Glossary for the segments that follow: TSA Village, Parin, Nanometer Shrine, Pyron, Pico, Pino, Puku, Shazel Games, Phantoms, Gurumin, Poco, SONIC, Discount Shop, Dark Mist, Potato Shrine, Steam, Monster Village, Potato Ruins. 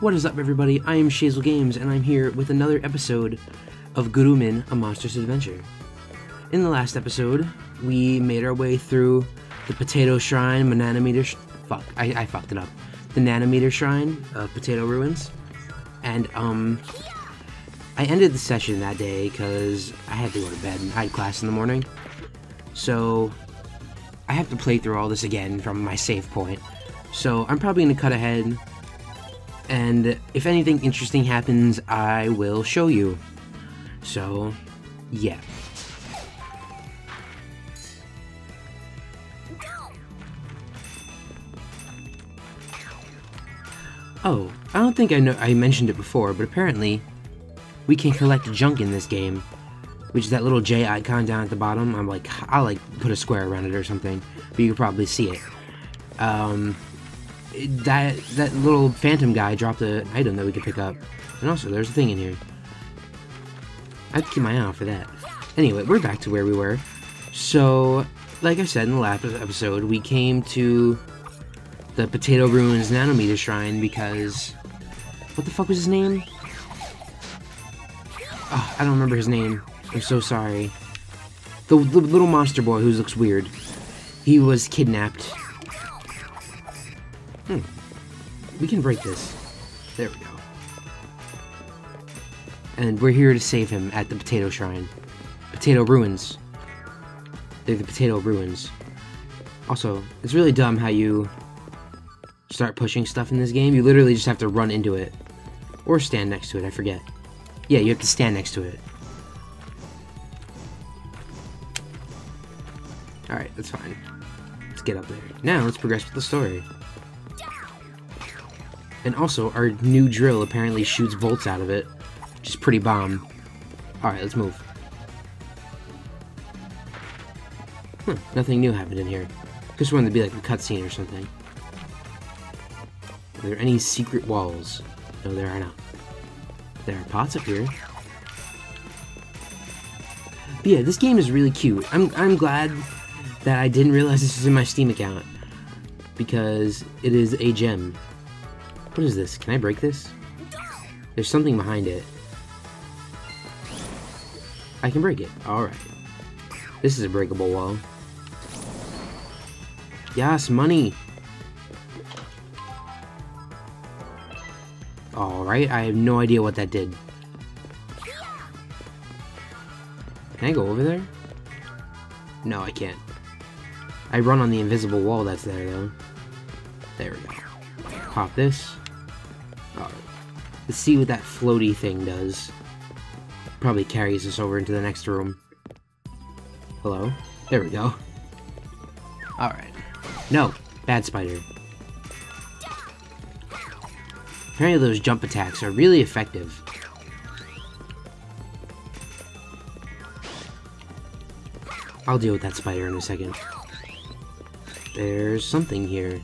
What is up, everybody? I am Shazel Games, and I'm here with another episode of Gurumin, A Monstrous Adventure. In the last episode, we made our way through the Potato Shrine, the Nanometer Shrine of Potato Ruins, and I ended the session that day because I had to go to bed and I had class in the morning, so I have to play through all this again from my save point. So I'm probably going to cut ahead, and if anything interesting happens, I will show you. So, yeah. Oh, I don't think I mentioned it before, but apparently we can collect junk in this game, which is that little J icon down at the bottom. I'll put a square around it or something, but you can probably see it. That little phantom guy dropped an item that we could pick up. And also, there's a thing in here. I have to keep my eye out for that. Anyway, we're back to where we were. So, like I said in the last episode, we came to the Potato Ruins Nanometer Shrine because... what the fuck was his name? Oh, I don't remember his name. I'm so sorry. The little monster boy who looks weird. He was kidnapped. We can break this. There we go. And we're here to save him at the Potato Shrine. Potato Ruins. They're the Potato Ruins. Also, it's really dumb how you start pushing stuff in this game. You literally just have to run into it. Or stand next to it, I forget. Yeah, you have to stand next to it. Alright, that's fine. Let's get up there. Now, let's progress with the story. And also, our new drill apparently shoots bolts out of it, which is pretty bomb. Alright, let's move. Nothing new happened in here. Just wanted to be like a cutscene or something. Are there any secret walls? No, there are not. There are pots up here. But yeah, this game is really cute. I'm glad that I didn't realize this was in my Steam account, because it is a gem. What is this? Can I break this? There's something behind it. I can break it. Alright. This is a breakable wall. Yes, money! Alright, I have no idea what that did. Can I go over there? No, I can't. I run on the invisible wall that's there, though. There we go. Pop this. Let's see what that floaty thing does. Probably carries us over into the next room. Hello? There we go. Alright. No! Bad spider. Apparently those jump attacks are really effective. I'll deal with that spider in a second. There's something here.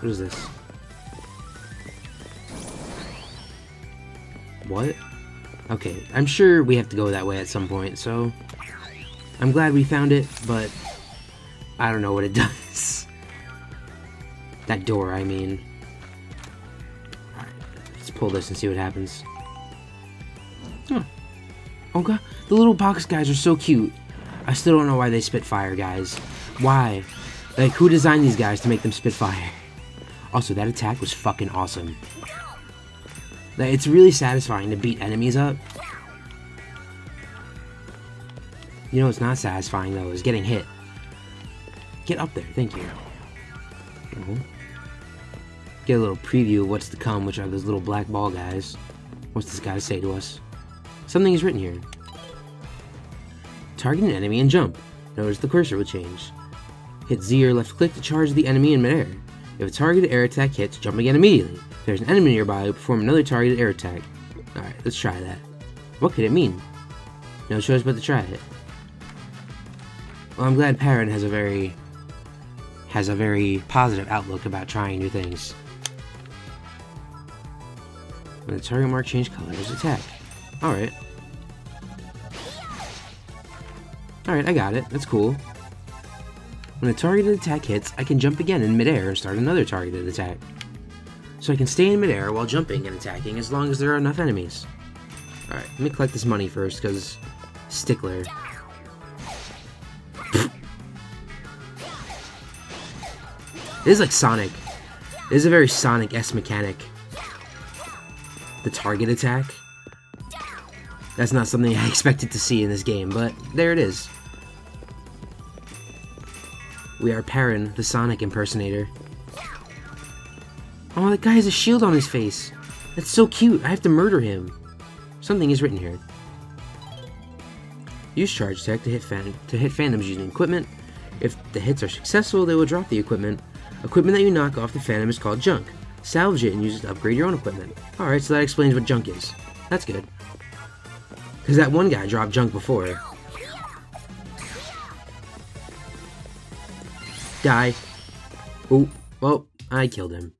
What is this? What? Okay, I'm sure we have to go that way at some point, so... I'm glad we found it, but... I don't know what it does. That door, I mean. Alright, let's pull this and see what happens. Huh. Oh god, the little box guys are so cute. I still don't know why they spit fire, guys. Why? Like, who designed these guys to make them spit fire? Also, that attack was fucking awesome. It's really satisfying to beat enemies up. You know what's not satisfying, though, is getting hit. Get up there, thank you. Get a little preview of what's to come, which are those little black ball guys. What's this guy say to us? Something is written here. Target an enemy and jump. Notice the cursor will change. Hit Z or left click to charge the enemy in midair. If a targeted air attack hits, jump again immediately. If there's an enemy nearby, perform another targeted air attack. Alright, let's try that. What could it mean? No choice but to try it. Well, I'm glad Parin has a very positive outlook about trying new things. When the target mark changes colors, attack. Alright. Alright, I got it. That's cool. When a targeted attack hits, I can jump again in midair and start another targeted attack. so I can stay in midair while jumping and attacking as long as there are enough enemies. Alright, let me collect this money first, because stickler. This is like Sonic. This is a very Sonic-esque mechanic. The target attack. That's not something I expected to see in this game, but there it is. We are Parin, the Sonic impersonator. Oh, that guy has a shield on his face. That's so cute. I have to murder him. Something is written here. Use charge tech to hit Phantoms using equipment. If the hits are successful, they will drop the equipment. Equipment that you knock off the Phantom is called junk. Salvage it and use it to upgrade your own equipment. Alright, so that explains what junk is. That's good. Because that one guy dropped junk before. Die. Oh, well, I killed him.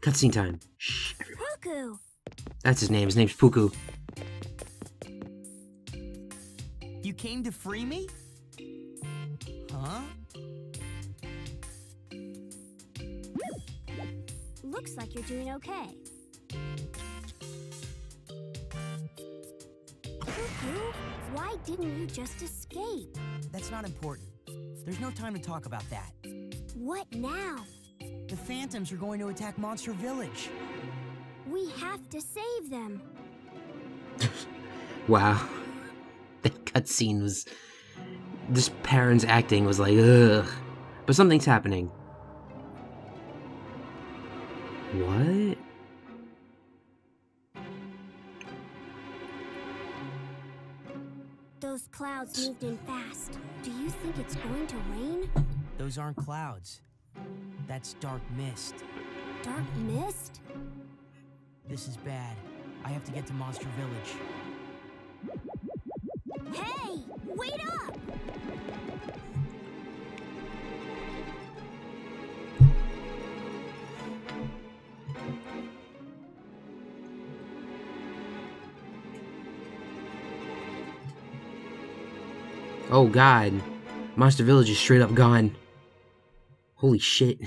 Cutscene time. Shh, everyone. Puku. That's his name. His name's Puku. You came to free me? Huh? Looks like you're doing okay. Puku, why didn't you just escape? That's not important. There's no time to talk about that. What now? The Phantoms are going to attack Monster Village. We have to save them. Wow. That cutscene was... This Parin's acting was like, ugh. But something's happening. What? Those clouds moved in fast. Do you think it's going to rain? Those aren't clouds. That's dark mist. Dark mist? This is bad. I have to get to Monster Village. Hey! Wait up! Oh god. Monster Village is straight up gone. Holy shit.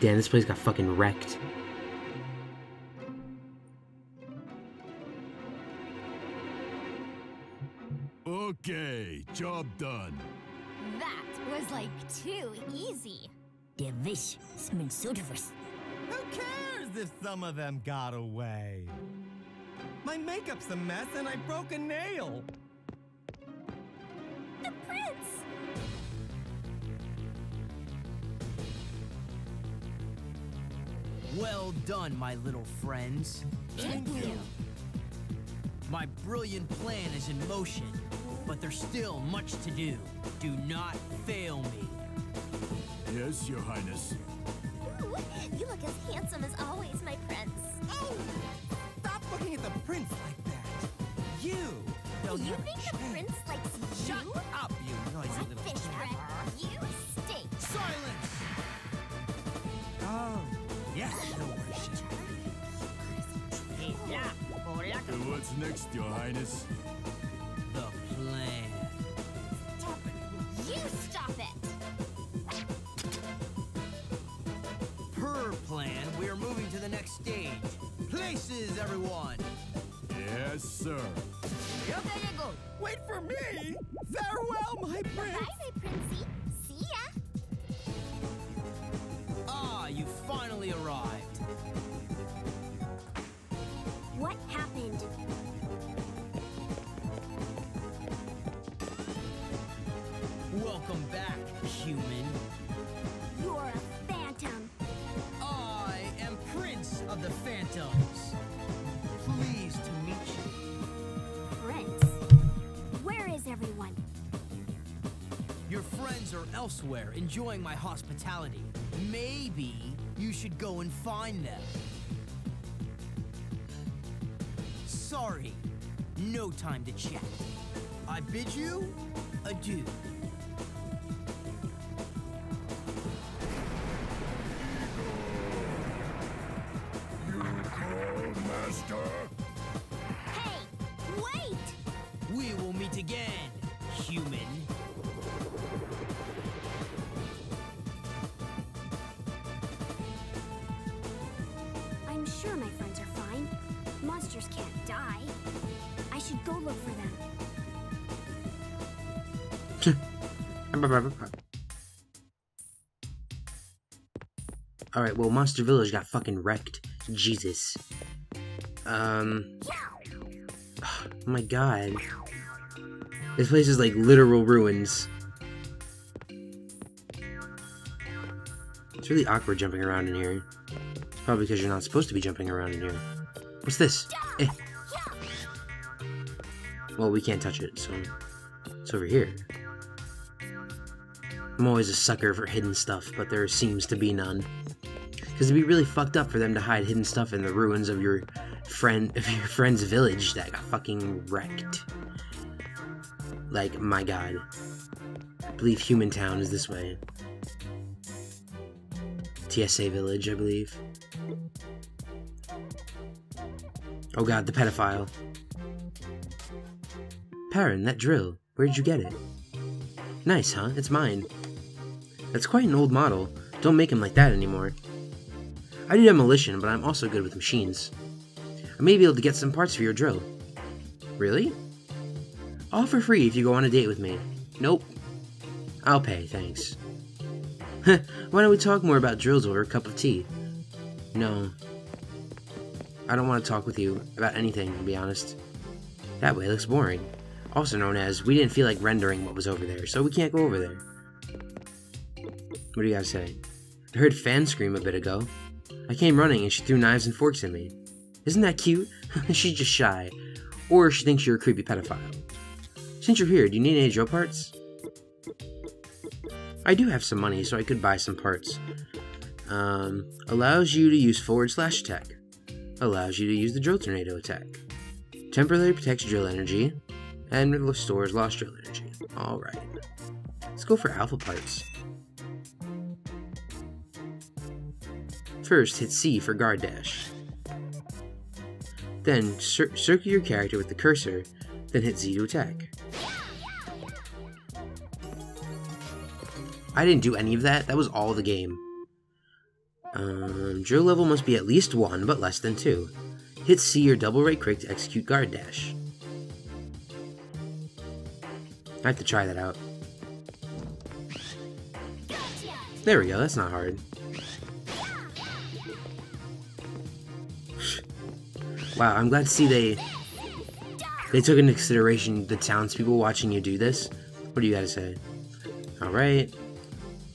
Damn, this place got fucking wrecked. Okay, job done. That was like too easy. Der Wisch ist mein Sodaverse. Who cares if some of them got away? My makeup's a mess and I broke a nail. The prince! Well done, my little friends. Thank you. My brilliant plan is in motion, but there's still much to do. Do not fail me. Yes, Your Highness. Ooh, you look as handsome as always, my prince. Oh! Stop looking at the prince like that. You think the prince likes you? Shut up, you noisy little fish breath. You stink. Silence! Oh. What's next, Your Highness? The plan. Stop it. You stop it! Per plan, we are moving to the next stage. Places, everyone! Yes, sir. Wait for me! Farewell, my prince! Bye, my princey. See ya! Ah, you finally arrived. What happened? Welcome back, human. You're a phantom. I am Prince of the Phantoms. Pleased to meet you. Prince? Where is everyone? Your friends are elsewhere enjoying my hospitality. Maybe you should go and find them. Sorry, no time to chat. I bid you adieu. You call, master? Hey, again, human. I'm sure my friends are fine. Monsters can't die. I should go look for them. Alright, well, Monster Village got fucking wrecked. Jesus. Oh my god. This place is like literal ruins. It's really awkward jumping around in here. It's probably because you're not supposed to be jumping around in here. What's this? Eh. Well, we can't touch it, so it's over here. I'm always a sucker for hidden stuff, but there seems to be none. Because it'd be really fucked up for them to hide hidden stuff in the ruins of your friend's village that got fucking wrecked. Like, my god. I believe Human Town is this way. TSA Village, I believe. Oh god, the pedophile. Parin, that drill. Where'd you get it? Nice, huh? It's mine. That's quite an old model. Don't make them like that anymore. I do demolition, but I'm also good with machines. I may be able to get some parts for your drill. Really? All for free if you go on a date with me. Nope. I'll pay, thanks. Heh, why don't we talk more about drills over a cup of tea? No. I don't want to talk with you about anything, to be honest. That way it looks boring. Also known as, we didn't feel like rendering what was over there, so we can't go over there. What do you guys say? I heard Fan scream a bit ago. I came running and she threw knives and forks at me. Isn't that cute? She's just shy. Or she thinks you're a creepy pedophile. Since you're here, do you need any drill parts? I do have some money, so I could buy some parts. Allows you to use / attack. Allows you to use the drill tornado attack. Temporarily protects drill energy. And restores lost drill energy. Alright. Let's go for alpha parts. First, hit C for guard dash. Then, circle your character with the cursor, then hit Z to attack. I didn't do any of that. That was all the game. Drill level must be at least 1, but less than 2. Hit C or double right click to execute guard dash. I have to try that out. There we go, that's not hard. Wow, I'm glad to see they took into consideration the townspeople watching you do this. What do you gotta say? Alright.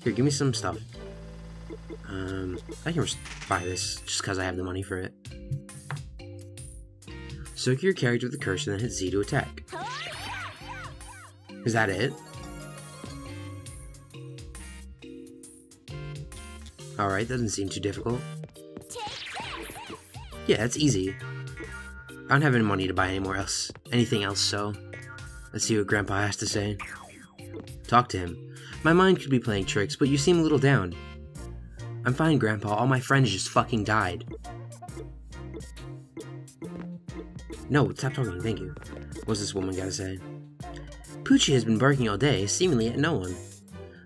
Here, give me some stuff. I can buy this just because I have the money for it. Circle your character with the cursor and then hit Z to attack. Is that it? Alright, doesn't seem too difficult. Yeah, that's easy. I don't have any money to buy anything else, so let's see what Grandpa has to say. Talk to him. My mind could be playing tricks, but you seem a little down. I'm fine, Grandpa. All my friends just fucking died. No, stop talking. Thank you. What's this woman gotta say? Poochie has been barking all day, seemingly at no one.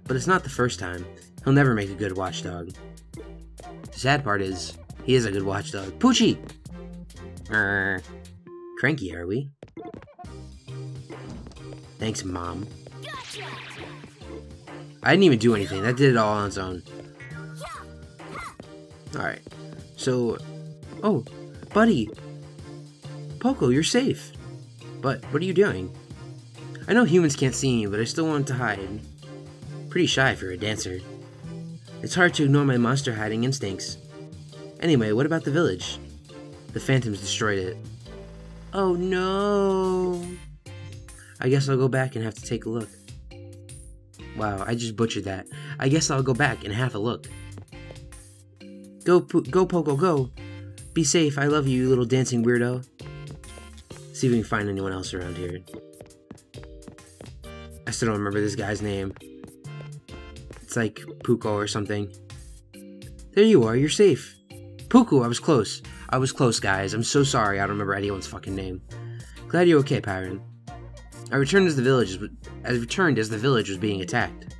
But it's not the first time. He'll never make a good watchdog. The sad part is, he is a good watchdog. Poochie! Cranky, are we? Thanks, Mom. I didn't even do anything. That did it all on its own. Alright. So... Oh, buddy! Poco, you're safe! But, what are you doing? I know humans can't see me, but I still want to hide. Pretty shy for a dancer. It's hard to ignore my monster hiding instincts. Anyway, what about the village? The Phantoms destroyed it. Oh no! I guess I'll go back and have to take a look. Wow, I just butchered that. I guess I'll go back and have a look. Go, Poco, go! Be safe, I love you, you little dancing weirdo. See if we can find anyone else around here. I still don't remember this guy's name. It's like Puku or something. There you are, you're safe. Puku, I was close. I was close, guys. I'm so sorry I don't remember anyone's fucking name. Glad you're okay, Pyron. I returned as the village was being attacked.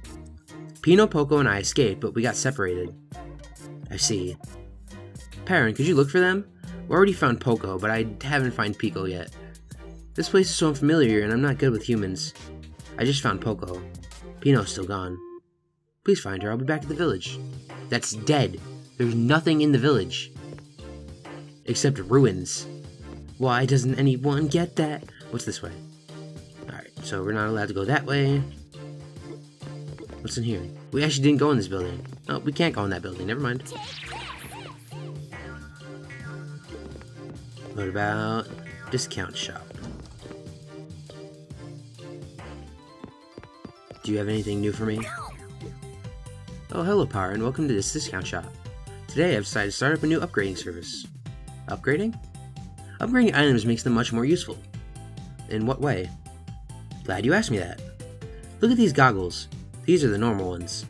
Pino, Poco, and I escaped, but we got separated. I see. Parin, could you look for them? We already found Poco, but I haven't found Pico yet. This place is so unfamiliar, and I'm not good with humans. I just found Poco. Pino's still gone. Please find her, I'll be back at the village. That's dead. There's nothing in the village. Except ruins. Why doesn't anyone get that? What's this way? Alright, so we're not allowed to go that way. What's in here? We actually didn't go in this building. Oh, we can't go in that building. Never mind. What about Discount Shop? Do you have anything new for me? Oh, hello, Parin, and welcome to this Discount Shop. Today, I've decided to start up a new upgrading service. Upgrading? Upgrading items makes them much more useful. In what way? Glad you asked me that. Look at these goggles. These are the normal ones.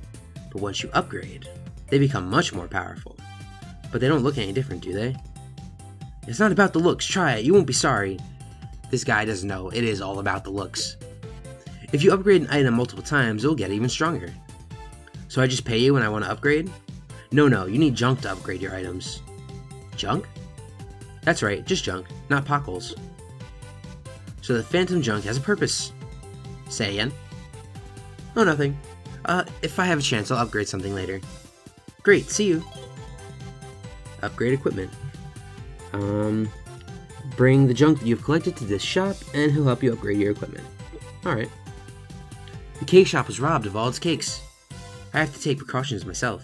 But once you upgrade, they become much more powerful. But they don't look any different, do they? It's not about the looks. Try it. You won't be sorry. This guy doesn't know. It is all about the looks. If you upgrade an item multiple times, it'll get even stronger. So I just pay you when I want to upgrade? No, you need junk to upgrade your items. Junk? That's right, just junk, not potholes. So the phantom junk has a purpose. Say again? Oh, nothing. If I have a chance, I'll upgrade something later. Great, see you. Upgrade equipment. Bring the junk that you've collected to this shop, and he'll help you upgrade your equipment. Alright. The cake shop was robbed of all its cakes. I have to take precautions myself.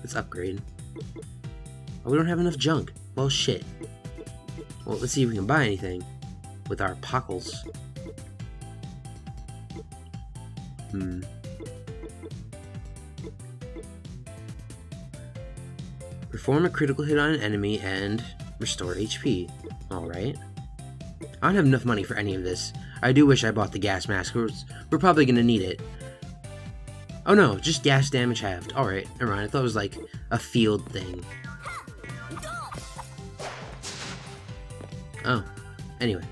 Let's upgrade. Oh, we don't have enough junk. Well, shit. Well, let's see if we can buy anything with our pockles. Perform a critical hit on an enemy and restore HP. Alright. I don't have enough money for any of this. I do wish I bought the gas mask. We're probably going to need it. Oh no, just gas damage halved. Alright, never mind. I thought it was like a field thing. Oh, anyway.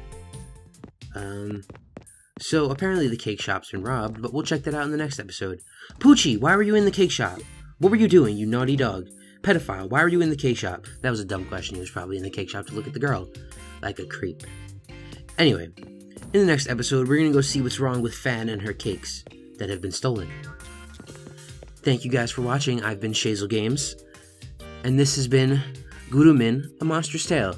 So apparently the cake shop's been robbed, but we'll check that out in the next episode. Poochie, why were you in the cake shop? What were you doing, you naughty dog? Pedophile, why were you in the cake shop? That was a dumb question. He was probably in the cake shop to look at the girl. Like a creep. Anyway, in the next episode, we're gonna go see what's wrong with Fan and her cakes that have been stolen. Thank you guys for watching. I've been Shazel Games, and this has been Gurumin, A Monster's Tale.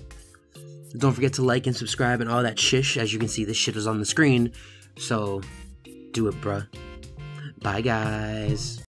Don't forget to like and subscribe and all that shish. As you can see, this shit is on the screen, so do it, bruh. Bye, guys.